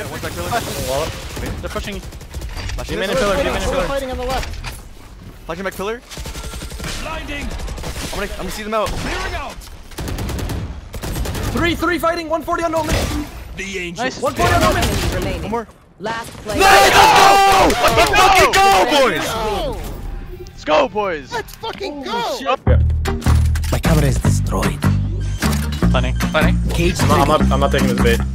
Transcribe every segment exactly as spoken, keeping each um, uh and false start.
Yeah, one back pillar. They're pushing. Flashing man in pillar. Two man in pillar. Fighting on the left. Flashing back pillar. Blinding. I'm gonna, I'm gonna see them out. Clearing out. Three, three fighting. one forty on Noman. The angel. Nice. one forty on Noman. Remaining. One more. Last play. No! Let's fucking go, boys. Let's go, boys. Let's fucking go. My camera is destroyed. Funny. Funny. Cage. I'm not. I'm not taking this bait.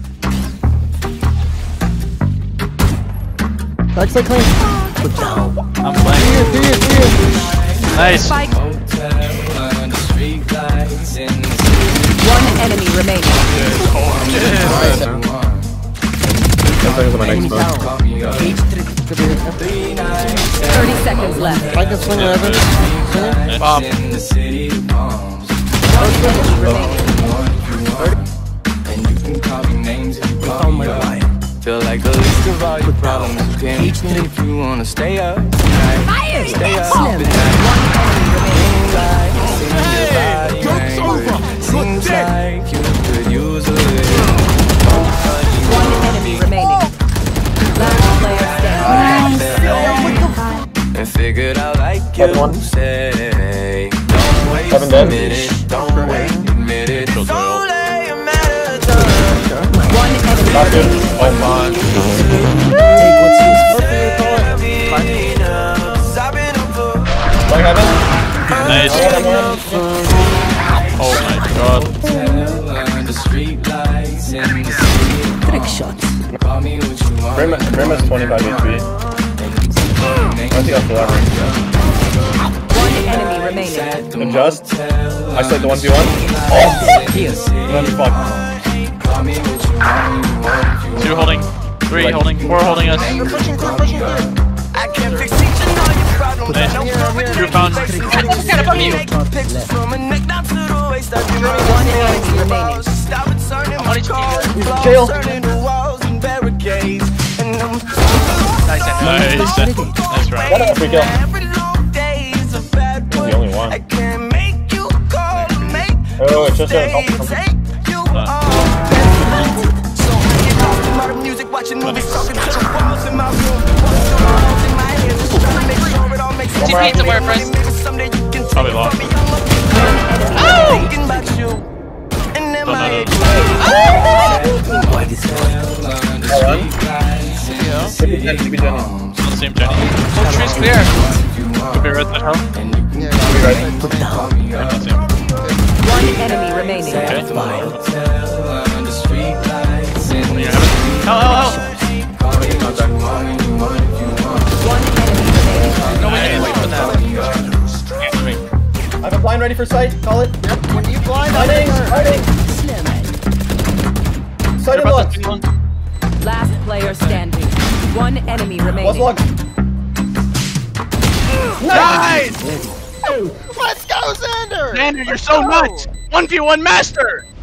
That's like clean. Good job. I'm playing. Do you, do you, do you. Nice. Spike. One enemy remaining. Thirty seconds left. I can swing eleven. Bomb. Oh my god. Feel like the least of all your problems. You can't if you wanna stay up tonight. Stay up tonight. Hey, joke's over. Seems like you could use a little. One enemy remaining. Last player standing. And figured out like you say. Don't wait a minute. Don't wait a minute. Don't lay a matter of time. One enemy remaining. Oh my. Take what's nice. Oh my god. Trick shot. Rema's twenty-five H P. I think I'll collaborate. One enemy remaining. Adjust. I said the one v one. Oh! Then fuck. Two holding, three like, holding, four holding us. They're pushing, they're pushing. I can't fix each and all your problems. Nice. You're found. Jail. Nice. Nice round. What a free kill. The only one. Oh, it's just a. Watching movies, talking to the walls in my room. What's going on in my head? Just trying to make sure it all makes sense. G P is somewhere, friends. Probably lost. Oh! Thinking about you. And am I? Oh! Why this guy? Same journey. Oh, tree's clear. Could be red, that hell. Yeah, one enemy remaining. Okay. Hell, hell, hell! One enemy remaining. No one can wait for that. I have a blind ready for sight. Call it. Yep. When you blind, I'm in. Hiding. Sight and lock. Last player standing. One enemy remaining. Let's lock. Nice! Let's go, Xander! Xander, you're so nuts! one v one master!